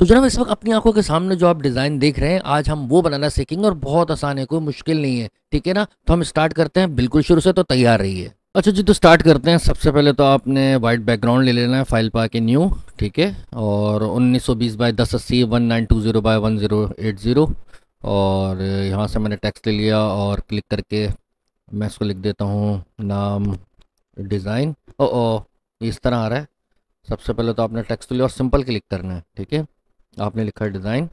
तो जनाब इस वक्त अपनी आंखों के सामने जो आप डिज़ाइन देख रहे हैं आज हम वो बनाना सीखेंगे और बहुत आसान है, कोई मुश्किल नहीं है, ठीक है ना। तो हम स्टार्ट करते हैं बिल्कुल शुरू से, तो तैयार रहिए। अच्छा जी, तो स्टार्ट करते हैं। सबसे पहले तो आपने वाइट बैकग्राउंड ले लेना है, फाइल पा के न्यू, ठीक है, और 1920 बाई 1080 1920 बाई 1080 और यहाँ से मैंने टेक्स्ट ले लिया और क्लिक करके मैं इसको लिख देता हूँ नाम डिज़ाइन। ओ इस तरह आ रहा है। सबसे पहले तो आपने टेक्स्ट लिया और सिंपल क्लिक करना है, ठीक है। आपने लिखा है डिज़ाइन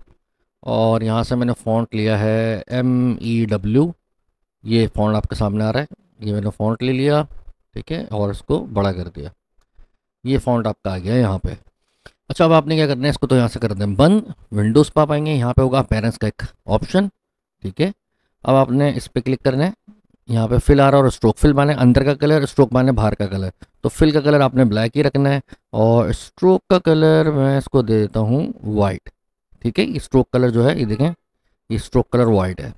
और यहाँ से मैंने फ़ॉन्ट लिया है MEW, ये फ़ॉन्ट आपके सामने आ रहा है, ये मैंने फ़ॉन्ट ले लिया, ठीक है, और इसको बड़ा कर दिया। ये फ़ॉन्ट आपका आ गया है यहाँ पे। अच्छा, अब आपने क्या करना है, इसको तो यहाँ से कर दें बंद। विंडोज़ पर आप आएंगे, यहाँ पे होगा पेरेंट्स का एक ऑप्शन, ठीक है। अब आपने इस पर क्लिक करना है, यहाँ पे फिल आ रहा है और स्ट्रोक फिल माने अंदर का कलर, स्ट्रोक माने बाहर का कलर। तो फिल का कलर आपने ब्लैक ही रखना है और स्ट्रोक का कलर मैं इसको दे देता हूँ वाइट, ठीक है। ये स्ट्रोक कलर जो है, ये देखें, ये स्ट्रोक कलर वाइट है।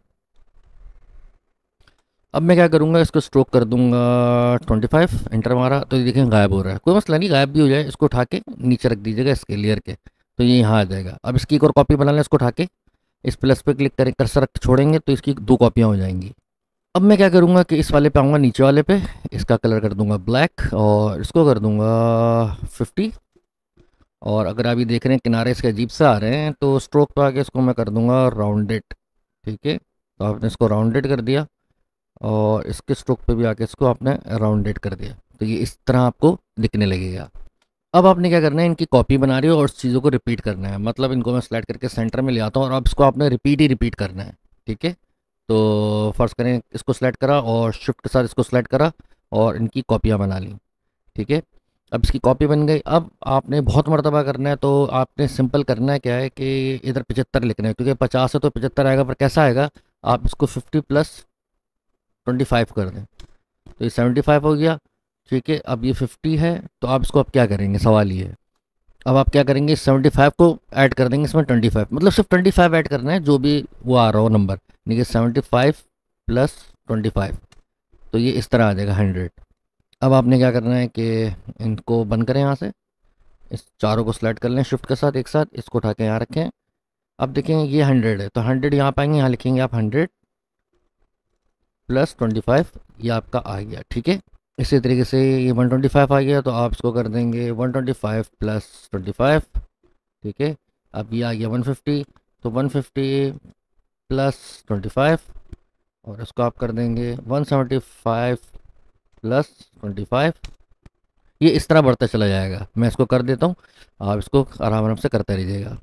अब मैं क्या करूँगा, इसको स्ट्रोक कर दूँगा 25, इंटर मारा तो ये देखें गायब हो रहा है। कोई मसला नहीं, गायब भी हो जाए, इसको उठा के नीचे रख दीजिएगा इसके लेयर के, तो ये यहाँ आ जाएगा। अब इसकी एक और कॉपी बना लें, इसको उठा के इस प्लस पर क्लिक करें, कर्सर रख छोड़ेंगे तो इसकी दो कॉपियाँ हो जाएंगी। अब मैं क्या करूँगा कि इस वाले पे आऊँगा, नीचे वाले पे इसका कलर कर दूँगा ब्लैक और इसको कर दूँगा 50। और अगर आप ये देख रहे हैं किनारे इसके अजीब से आ रहे हैं, तो स्ट्रोक पे आके इसको मैं कर दूँगा राउंडेड, ठीक है। तो आपने इसको राउंडेड कर दिया और इसके स्ट्रोक पे भी आके इसको आपने राउंडेड कर दिया, तो ये इस तरह आपको दिखने लगेगा। अब आपने क्या करना है, इनकी कॉपी बना रही हो और इस चीज़ों को रिपीट करना है। मतलब इनको मैं स्लाइड करके सेंटर में ले आता हूँ और अब इसको आपने रिपीट करना है, ठीक है। तो फर्स्ट करें, इसको सेलेक्ट करा और शिफ्ट के साथ इसको सेलेक्ट करा और इनकी कॉपियाँ बना ली, ठीक है। अब इसकी कॉपी बन गई। अब आपने बहुत मरतबा करना है, तो आपने सिंपल करना है क्या है कि इधर 75 लिखना है, क्योंकि 50 है तो 75 आएगा, पर कैसा आएगा, आप इसको 50 प्लस 25 कर दें तो ये 75 हो गया, ठीक है। अब ये 50 है तो आप इसको अब क्या करेंगे, सवाल ये है। अब आप क्या करेंगे, 75 को ऐड कर देंगे इसमें 25, मतलब सिर्फ 25 ऐड करना है, जो भी वो आ रहा हो नंबर, यानी कि 75 प्लस 25, तो ये इस तरह आ जाएगा 100। अब आपने क्या करना है कि इनको बंद करें, यहाँ से इस चारों को सिलेक्ट कर लें शिफ्ट के साथ एक साथ, इसको उठा के यहाँ रखें। अब देखें ये 100 है तो 100 यहाँ पाएंगे, यहाँ लिखेंगे आप 100 प्लस 25, ये आपका आ गया, ठीक है। इसी तरीके से ये 125 आ गया, तो आप इसको कर देंगे 125 प्लस 25, ठीक है। अब ये आ गया 150, तो 150 प्लस 25 और इसको आप कर देंगे 175 प्लस 25, ये इस तरह बढ़ता चला जाएगा। मैं इसको कर देता हूँ, आप इसको आराम से करते रहिएगा।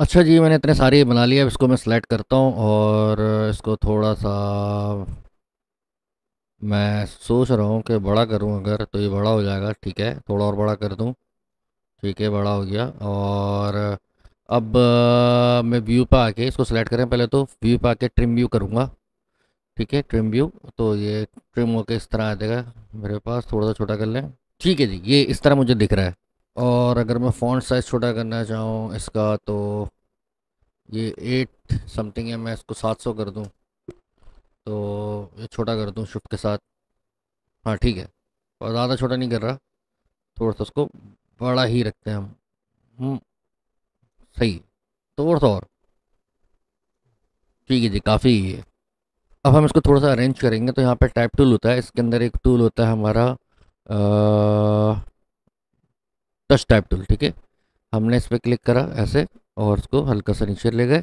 अच्छा जी, मैंने इतने सारे बना लिए, अब इसको मैं सेलेक्ट करता हूँ और इसको थोड़ा सा मैं सोच रहा हूँ कि बड़ा करूँ अगर, तो ये बड़ा हो जाएगा, ठीक है। थोड़ा और बड़ा कर दूँ, ठीक है, बड़ा हो गया। और अब मैं व्यू पे आके इसको सेलेक्ट करें, पहले तो व्यू पे आके ट्रिम व्यू करूँगा, ठीक है, ट्रिम व्यू, तो ये ट्रिम होके इस तरह आ जाएगा मेरे पास। थोड़ा सा छोटा कर लें, ठीक है जी, ये इस तरह मुझे दिख रहा है। और अगर मैं फ़ॉन्ट साइज़ छोटा करना चाहूँ इसका, तो ये 8 समथिंग है, मैं इसको 700 कर दूँ, तो ये छोटा कर दूँ शिफ्ट के साथ, हाँ ठीक है। और ज़्यादा छोटा नहीं कर रहा, थोड़ा सा उसको बड़ा ही रखते हैं हम, सही, थोड़ा सा और, ठीक है जी, काफ़ी है। अब हम इसको थोड़ा सा अरेंज करेंगे, तो यहाँ पे टाइप टूल होता है, इसके अंदर एक टूल होता है हमारा टच टाइप टूल, ठीक है। हमने इस पर क्लिक करा ऐसे और इसको हल्का सा नीचे ले गए,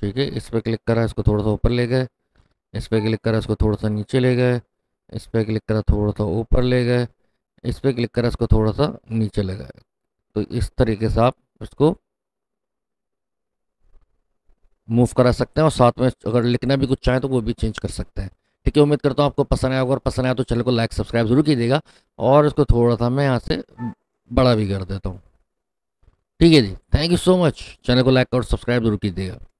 ठीक है। इस पर क्लिक करा, इसको थोड़ा सा ऊपर ले गए, इस पर क्लिक करा, इसको थोड़ा सा नीचे ले गए, इस पर क्लिक करा, थोड़ा सा ऊपर ले गए, इस पर क्लिक करा, इसको थोड़ा सा नीचे ले गए। तो इस तरीके से आप इसको मूव करा सकते हैं और साथ में अगर लिखना भी कुछ चाहे तो वो भी चेंज कर सकते हैं, ठीक है। उम्मीद करता हूँ आपको पसंद आया, अगर पसंद आया तो चैनल को लाइक सब्सक्राइब जरूर कीजिएगा। और इसको थोड़ा सा मैं यहाँ से बड़ा भी कर देता हूँ, ठीक है जी। Thank you so much, channel को लाइक और सब्सक्राइब जरूर कीजिएगा।